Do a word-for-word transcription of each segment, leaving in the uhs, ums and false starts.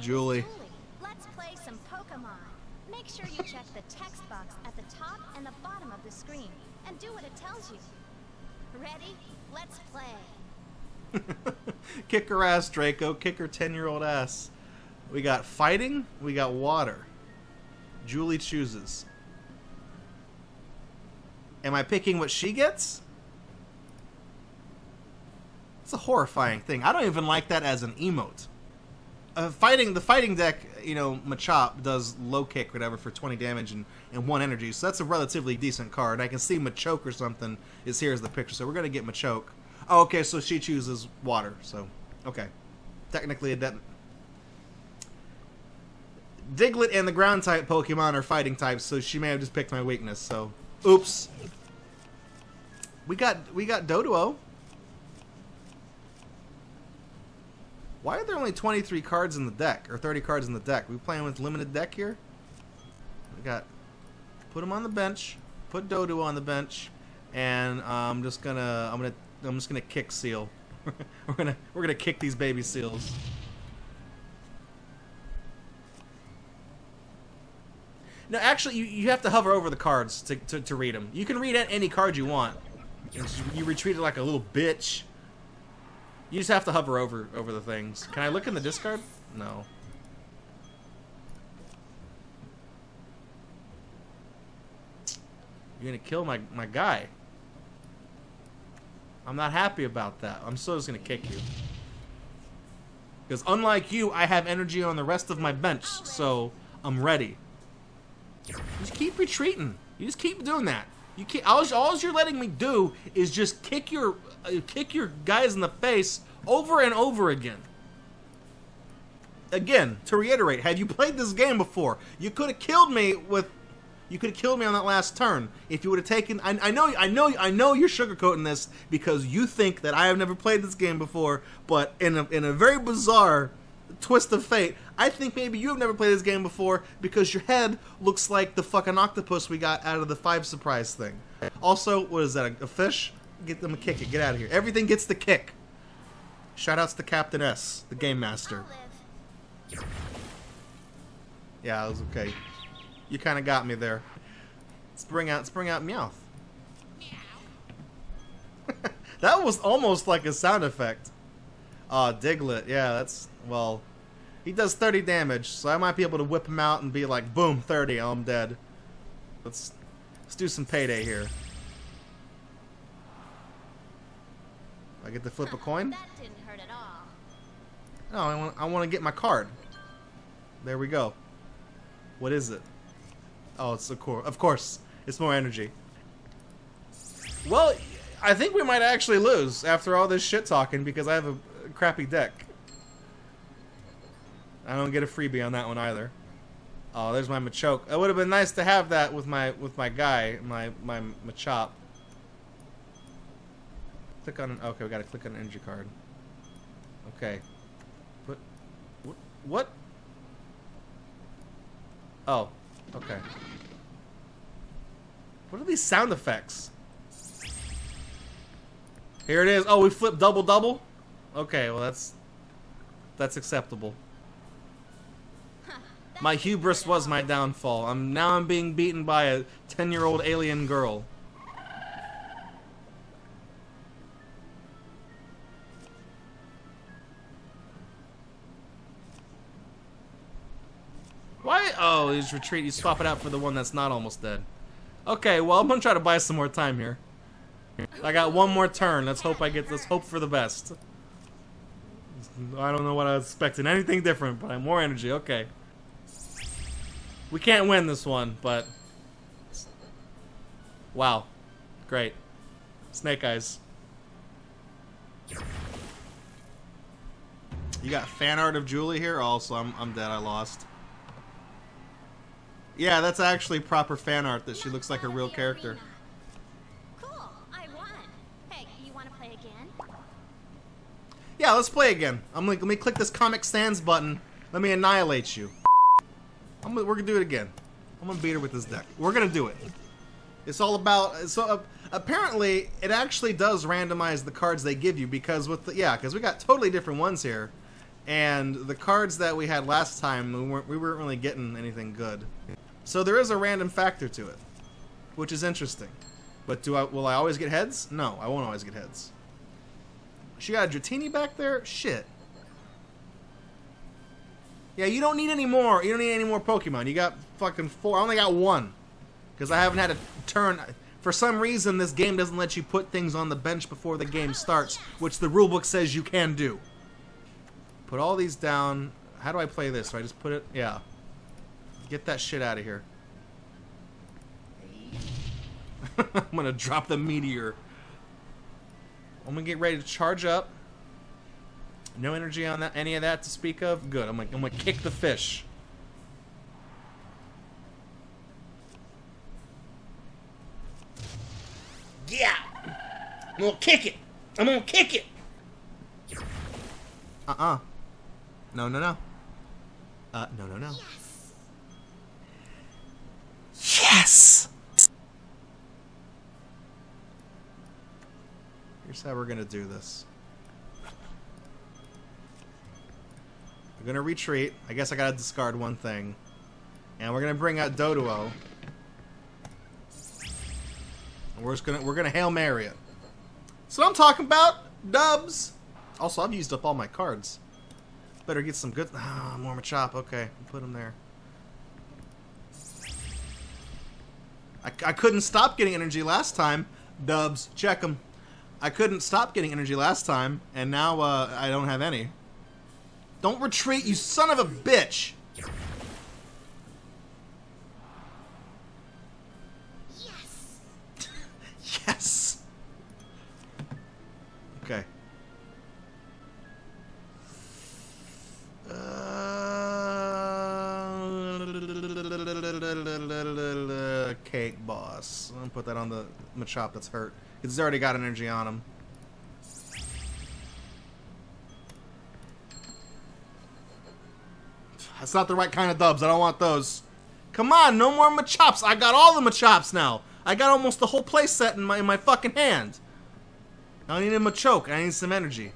Julie. Let's play some Pokemon. Make sure you check the text box at the top and the bottom of the screen and do what it tells you. Ready? Let's play. Kick her ass, Draco. Kick her ten-year-old ass. We got fighting. We got water. Julie chooses. Am I picking what she gets? It's a horrifying thing. I don't even like that as an emote. Uh, fighting the fighting deck, you know, Machop does low kick, whatever, for twenty damage and, and one energy. So that's a relatively decent card. I can see Machoke or something is here as the picture. So we're gonna get Machoke. Oh, okay. So she chooses water. So okay, technically it doesn't. Diglett and the ground type Pokemon are fighting types, so she may have just picked my weakness. So oops. We got we got Doduo. Why are there only twenty-three cards in the deck, or thirty cards in the deck? Are we playing with limited deck here? We got, put him on the bench, put Doduo on the bench, and I'm just gonna, I'm gonna, I'm just gonna kick Seal. we're gonna, we're gonna kick these baby seals. No, actually, you, you have to hover over the cards to, to, to read them. You can read any card you want. You retreat it like a little bitch. You just have to hover over over the things. Can I look in the discard? No. You're gonna kill my my guy. I'm not happy about that. I'm still just gonna kick you. Because unlike you, I have energy on the rest of my bench, so I'm ready. You just keep retreating. You just keep doing that. You can't, all, all you're letting me do is just kick your uh, kick your guys in the face over and over again. Again, to reiterate, had you played this game before, you could have killed me with, you could have killed me on that last turn if you would have taken. I, I know, I know, I know you're sugarcoating this because you think that I have never played this game before. But in a, in a very bizarre twist of fate, I think maybe you've never played this game before because your head looks like the fucking octopus we got out of the five surprise thing. Also, what is that, a fish? Get them a kick it. Get out of here. Everything gets the kick. Shoutouts to Captain S, the game master. Yeah, it was okay. You kind of got me there. Let's bring out, let's bring out Meowth. That was almost like a sound effect. Oh, Diglett, yeah, that's, well, he does thirty damage, so I might be able to whip him out and be like, boom, thirty, oh, I'm dead. Let's, let's do some payday here. I get to flip a coin? That didn't hurt at all. No, I want, I want to get my card. There we go. What is it? Oh, it's a core. Of course, it's more energy. Well, I think we might actually lose after all this shit talking because I have a crappy deck. I don't get a freebie on that one either. Oh, there's my Machoke. It would have been nice to have that with my with my guy, my my Machop. Click on an, okay, we gotta click on an energy card. Okay. But what what? Oh, okay. What are these sound effects? Here it is. Oh, we flipped double double? Okay, well that's that's acceptable. My hubris was my downfall. I'm now I'm being beaten by a ten-year-old alien girl. Why? Oh, he's retreat. You swap it out for the one that's not almost dead. Okay, well I'm gonna try to buy some more time here. I got one more turn. Let's hope I get. Let's hope for the best. I don't know what I was expecting. Anything different, but I have more energy. Okay. We can't win this one, but... Wow. Great. Snake Eyes. You got fan art of Julie here? Also, I'm, I'm dead. I lost. Yeah, that's actually proper fan art that she looks like a real character. Yeah, let's play again. I'm like, let me click this Comic Sans button. Let me annihilate you. I'm gonna, we're gonna do it again. I'm gonna beat her with this deck. We're gonna do it. It's all about. So uh, apparently, it actually does randomize the cards they give you because with the, yeah, because we got totally different ones here. And the cards that we had last time, we weren't, we weren't really getting anything good. So there is a random factor to it, which is interesting. But do I, will I always get heads? No, I won't always get heads. She got a Dratini back there? Shit. Yeah, you don't need any more. You don't need any more Pokemon. You got fucking four. I only got one. Because I haven't had a turn. For some reason, this game doesn't let you put things on the bench before the game starts, which the rulebook says you can do. Put all these down. How do I play this? Do I just put it? Yeah. Get that shit out of here. I'm going to drop the meteor. I'm going to get ready to charge up. No energy on that, any of that to speak of. Good. I'm like, I'm going to kick the fish. Yeah. I'm going to kick it. I'm going to kick it. Uh-uh. No, no, no. Uh, no, no, no. Yes! Yes! Here's how we're gonna do this. We're gonna retreat. I guess I gotta discard one thing. And we're gonna bring out Doduo. And we're just gonna we're gonna Hail Mary it. That's what I'm talking about! Dubs! Also, I've used up all my cards. Better get some good... Ah, more Machop. Okay, put him there. I, I couldn't stop getting energy last time. Dubs, check them. I couldn't stop getting energy last time, and now uh, I don't have any. Don't retreat, you son of a bitch! Yes! Yes! Okay. Uh, cake boss. I'm gonna put that on the Machop that's hurt. It's already got energy on him. That's not the right kind of dubs. I don't want those. Come on, no more Machops. I got all the Machops now. I got almost the whole play set in my in my fucking hand. I need a Machoke. I need some energy.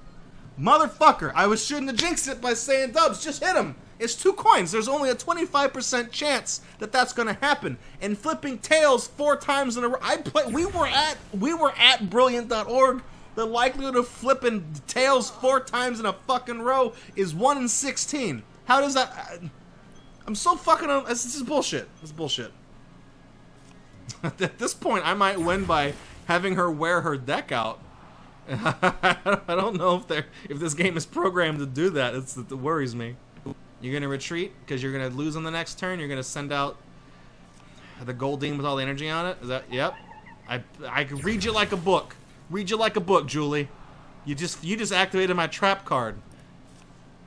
Motherfucker, I was shooting the Jinx it by saying dubs, just hit him. It's two coins. There's only a twenty-five percent chance that that's going to happen. And flipping tails four times in a row. I play, we were at we were at brilliant dot org. The likelihood of flipping tails four times in a fucking row is one in sixteen. How does that I, I'm so fucking this is bullshit. This is bullshit. At this point, I might win by having her wear her deck out. I don't know if they're if this game is programmed to do that. It's, it worries me. You're gonna retreat because you're gonna lose on the next turn. You're gonna send out the Goldeen with all the energy on it. Is that? Yep. I I can read you like a book. Read you like a book, Julie. You just you just activated my trap card.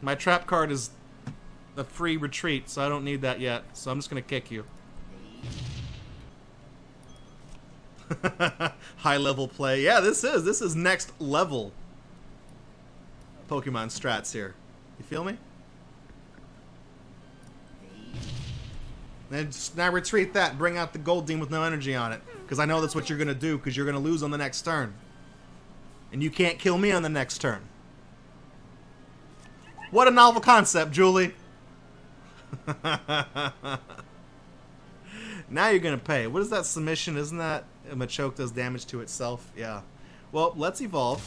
My trap card is a free retreat, so I don't need that yet. So I'm just gonna kick you. High level play. Yeah, this is this is next level Pokemon strats here. You feel me? And just now retreat that. Bring out the Goldeen with no energy on it, because I know that's what you're gonna do. Because you're gonna lose on the next turn, and you can't kill me on the next turn. What a novel concept, Julie. Now you're gonna pay. What is that submission? Isn't that Machoke does damage to itself? Yeah. Well, let's evolve,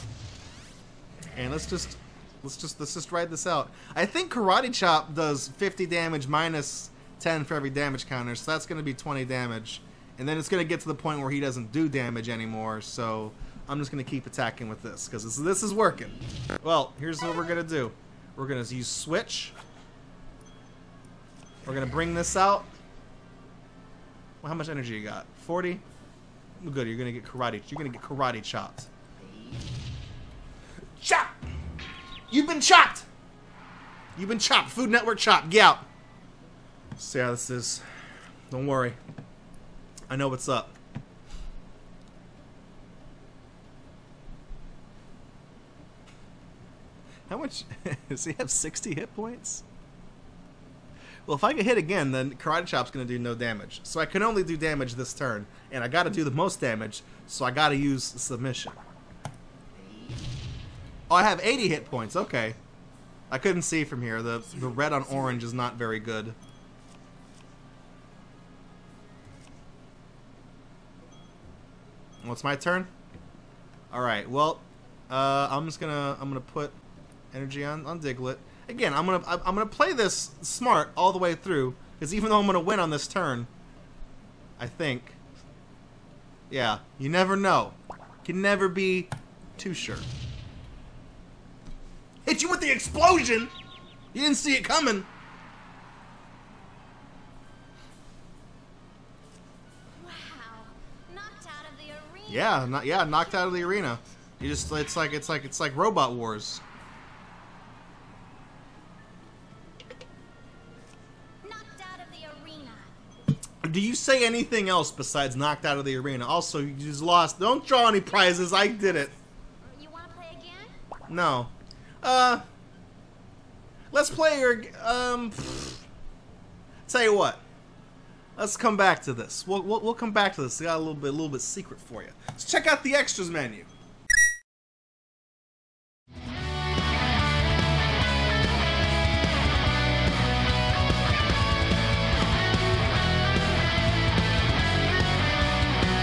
and let's just let's just let's just ride this out. I think Karate Chop does fifty damage minus ten for every damage counter, so that's going to be twenty damage, and then it's going to get to the point where he doesn't do damage anymore. So I'm just going to keep attacking with this because this, this is working. Well, here's what we're going to do: we're going to use switch. We're going to bring this out. Well, how much energy you got? forty. Good. You're going to get karate. You're going to get karate chopped. Chop! You've been chopped. You've been chopped. Food Network chopped. Get out. See how this is. Don't worry. I know what's up. How much... Does he have sixty hit points? Well, if I get hit again, then Karate Chop's going to do no damage. So I can only do damage this turn. And I got to do the most damage, so I got to use submission. Oh, I have eighty hit points. Okay. I couldn't see from here. The the red on orange is not very good. What's my turn? All right. Well, uh, I'm just gonna I'm gonna put energy on on Diglett. Again, I'm gonna I'm gonna play this smart all the way through, because even though I'm gonna win on this turn, I think. Yeah, you never know. Can never be too sure. Hit you with the explosion! You didn't see it coming. Wow! Knocked out of the arena. Yeah, not, yeah, knocked out of the arena. You just it's like it's like it's like Robot Wars. Do you say anything else besides knocked out of the arena? Also, you just lost. Don't draw any prizes. I did it. You want to play again? No. Uh. Let's play your. Um. Pfft. Tell you what. Let's come back to this. We'll, we'll we'll come back to this. We got a little bit a little bit secret for you. Let's check out the extras menu.